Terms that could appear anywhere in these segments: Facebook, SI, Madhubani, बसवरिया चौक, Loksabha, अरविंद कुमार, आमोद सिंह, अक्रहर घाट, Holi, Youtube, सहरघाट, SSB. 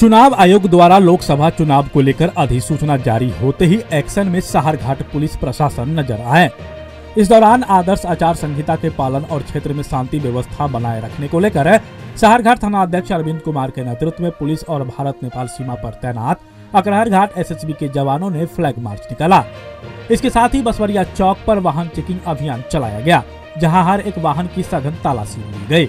चुनाव आयोग द्वारा लोकसभा चुनाव को लेकर अधिसूचना जारी होते ही एक्शन में सहरघाट पुलिस प्रशासन नजर आए। इस दौरान आदर्श आचार संहिता के पालन और क्षेत्र में शांति व्यवस्था बनाए रखने को लेकर सहरघाट थाना अध्यक्ष अरविंद कुमार के नेतृत्व में पुलिस और भारत नेपाल सीमा पर तैनात अक्रहर घाट SSB के जवानों ने फ्लैग मार्च निकाला। इसके साथ ही बसवरिया चौक पर वाहन चेकिंग अभियान चलाया गया, जहाँ हर एक वाहन की सघन तलाशी ली गयी।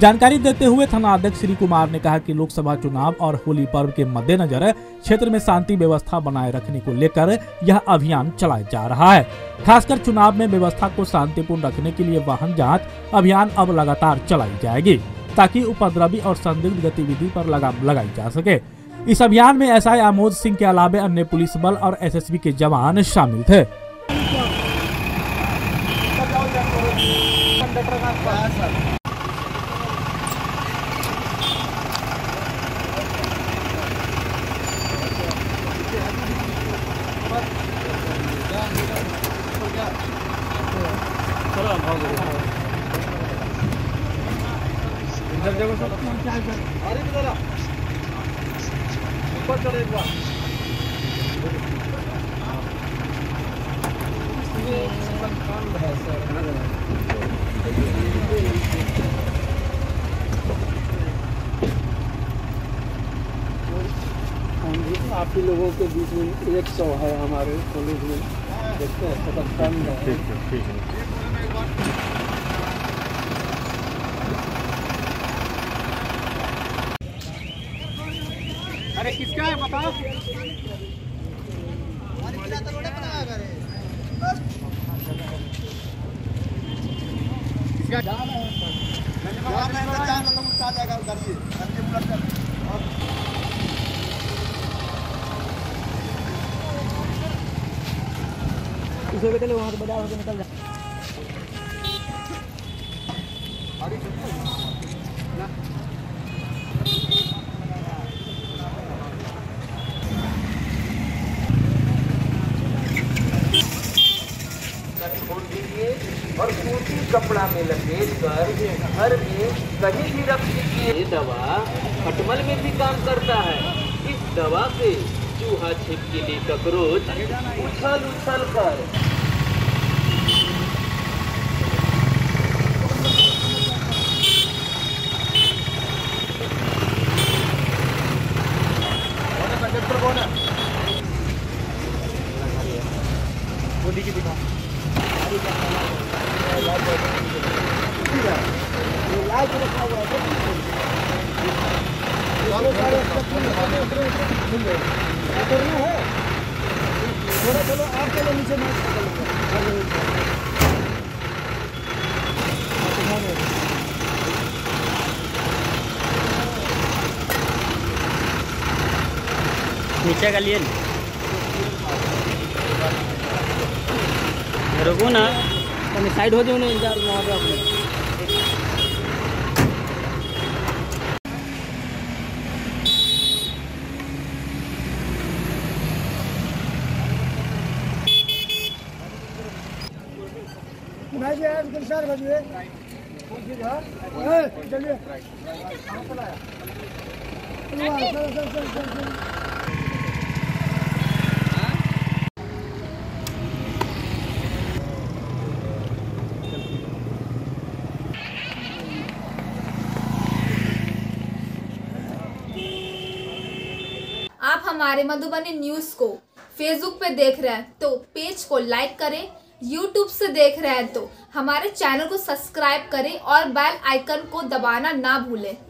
जानकारी देते हुए थाना अध्यक्ष श्री कुमार ने कहा कि लोकसभा चुनाव और होली पर्व के मद्देनजर क्षेत्र में शांति व्यवस्था बनाए रखने को लेकर यह अभियान चलाया जा रहा है। खासकर चुनाव में व्यवस्था को शांतिपूर्ण रखने के लिए वाहन जांच अभियान अब लगातार चलाई जाएगी, ताकि उपद्रवी और संदिग्ध गतिविधि पर लगाम लगाई जा सके। इस अभियान में SI आमोद सिंह के अलावे अन्य पुलिस बल और SSB के जवान शामिल थे। आप ही लोगों के बीच में 100 है हमारे कॉलेज में, देखते हैं सतत कम है। ठीक है। अरे किसका है बताओ? किसका जाम है? जाम है तो जाम मतलब उठा जाएगा उधर से, करके बुला कर। इसलिए वहाँ से बजा होकर निकल जाए। और सूती कपड़ा में लपेट कर घर में कहीं भी रख दीजिए। ये दवा खटमल में भी काम करता है। इस दवा से चूहा छिपकली ककरोच उछल उछल कर नीचे का लिए रुको ना, साइड हो जाओ ना, इंतजार वहाँ पे अपने। आप हमारे मधुबनी न्यूज को फेसबुक पे देख रहे हैं तो पेज को लाइक करें, यूट्यूब से देख रहे हैं तो हमारे चैनल को सब्सक्राइब करें और बेल आइकन को दबाना ना भूलें।